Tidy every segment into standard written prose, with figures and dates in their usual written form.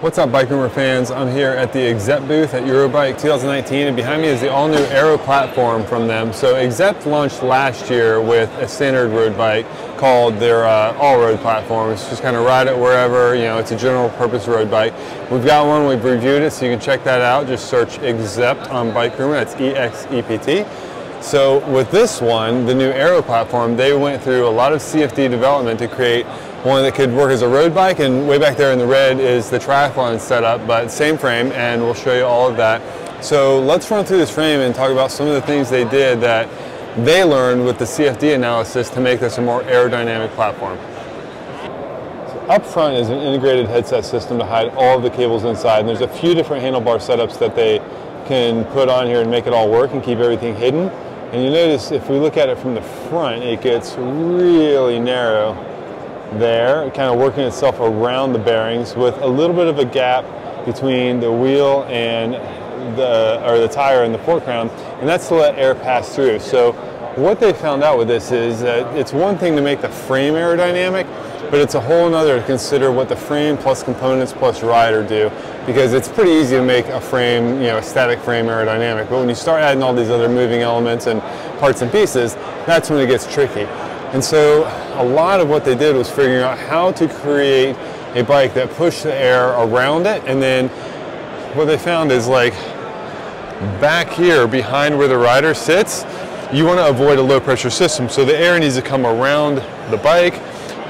What's up, BikeRumor fans? I'm here at the Exept booth at Eurobike 2019, and behind me is the all-new Aero platform from them. So Exept launched last year with a standard road bike called their all-road platform. It's just kind of ride it wherever, you know, it's a general-purpose road bike. We've got one, we've reviewed it, so you can check that out. Just search Exept on BikeRumor, that's E-X-E-P-T. So with this one, the new Aero platform, they went through a lot of CFD development to create one that could work as a road bike, and way back there in the red is the triathlon setup, but same frame, and we'll show you all of that. So let's run through this frame and talk about some of the things they did that they learned with the CFD analysis to make this a more aerodynamic platform. So up front is an integrated headset system to hide all of the cables inside, and there's a few different handlebar setups that they can put on here and make it all work and keep everything hidden. And you notice if we look at it from the front, it gets really narrow there, kind of working itself around the bearings with a little bit of a gap between the wheel and the tire and the foreground, and that's to let air pass through. So what they found out with this is that it's one thing to make the frame aerodynamic, but it's a whole nother to consider what the frame plus components plus rider do, because it's pretty easy to make a frame, you know, a static frame aerodynamic, but when you start adding all these other moving elements and parts and pieces, that's when it gets tricky. And so a lot of what they did was figuring out how to create a bike that pushed the air around it. And then what they found is, like, back here behind where the rider sits, you want to avoid a low pressure system. So the air needs to come around the bike,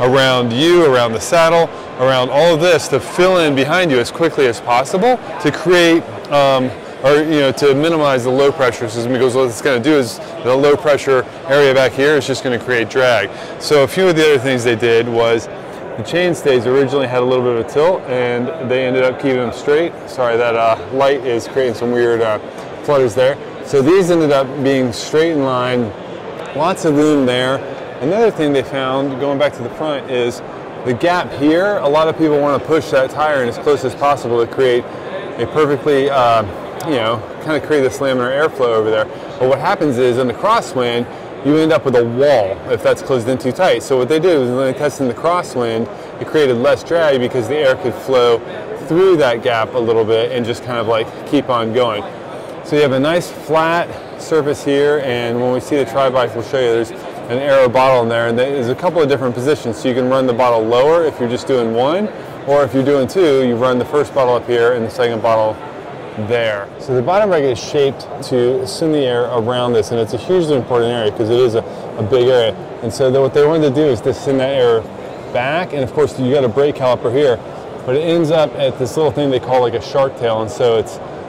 around you, around the saddle, around all of this to fill in behind you as quickly as possible to create to minimize the low pressure system, because what it's going to do is the low pressure area back here is just going to create drag. So a few of the other things they did was the chainstays originally had a little bit of a tilt, and they ended up keeping them straight. Sorry, that light is creating some weird flutters there. So these ended up being straight in line, lots of room there. Another thing they found, going back to the front, is the gap here. A lot of people want to push that tire in as close as possible to create a perfectly kind of create this laminar airflow over there. But what happens is in the crosswind, you end up with a wall if that's closed in too tight. So what they did was, when they tested the crosswind, it created less drag because the air could flow through that gap a little bit and just kind of like keep on going. So you have a nice flat surface here, and when we see the tri-bike, we'll show you there's an aero bottle in there, and there's a couple of different positions. So you can run the bottle lower if you're just doing one, or if you're doing two, you run the first bottle up here and the second bottle there. So the bottom bracket is shaped to send the air around this, and it's a hugely important area because it is a big area. And so what they wanted to do is to send that air back, and of course you got a brake caliper here, but it ends up at this little thing they call like a shark tail, and so it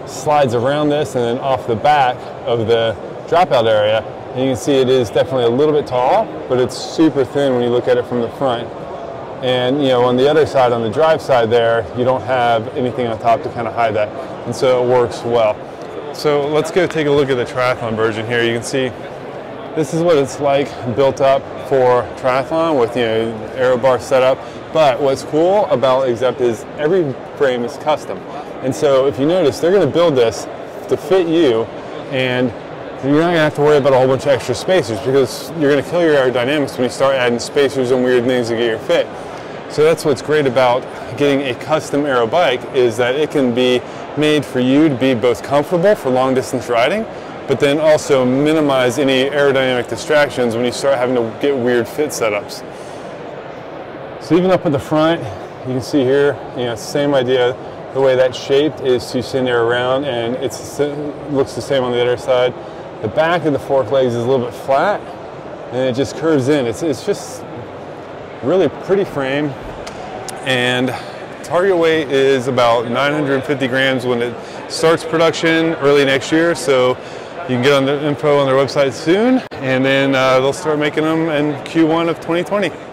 slides around this and then off the back of the dropout area. And you can see it is definitely a little bit tall, but it's super thin when you look at it from the front. And, you know, on the other side, on the drive side there, you don't have anything on top to kind of hide that. And so it works well. So let's go take a look at the triathlon version here. You can see this is what it's like built up for triathlon with, you know, aero bar setup. But what's cool about Exept is every frame is custom. And so if you notice, they're going to build this to fit you, and you're not going to have to worry about a whole bunch of extra spacers, because you're going to kill your aerodynamics when you start adding spacers and weird things to get your fit. So that's what's great about getting a custom aero bike, is that it can be made for you to be both comfortable for long distance riding, but then also minimize any aerodynamic distractions when you start having to get weird fit setups. So even up at the front, you can see here, you know, same idea. The way that's shaped is to send air around, and it looks the same on the other side. The back of the fork legs is a little bit flat, and it just curves in. It's just really pretty frame, and target weight is about 950 grams when it starts production early next year, so you can get on the info on their website soon, and then they'll start making them in Q1 of 2020.